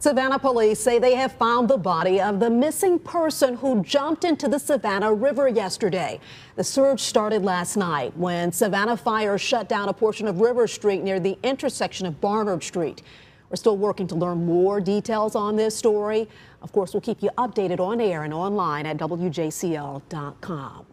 Savannah police say they have found the body of the missing person who jumped into the Savannah River yesterday. The search started last night when Savannah fire shut down a portion of River Street near the intersection of Barnard Street. We're still working to learn more details on this story. Of course, we'll keep you updated on air and online at WJCL.com.